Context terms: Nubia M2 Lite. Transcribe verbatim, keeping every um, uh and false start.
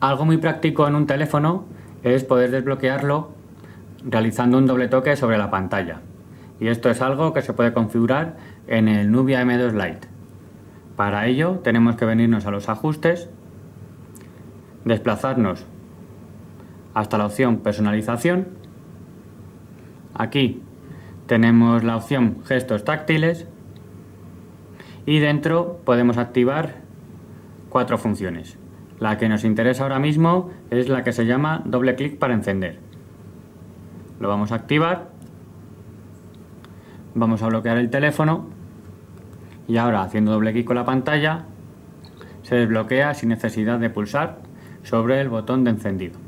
Algo muy práctico en un teléfono es poder desbloquearlo realizando un doble toque sobre la pantalla, y esto es algo que se puede configurar en el Nubia M dos Lite. Para ello tenemos que venirnos a los ajustes, desplazarnos hasta la opción personalización. Aquí tenemos la opción gestos táctiles y dentro podemos activar cuatro funciones. La que nos interesa ahora mismo es la que se llama doble clic para encender. Lo vamos a activar, vamos a bloquear el teléfono y ahora, haciendo doble clic con la pantalla, se desbloquea sin necesidad de pulsar sobre el botón de encendido.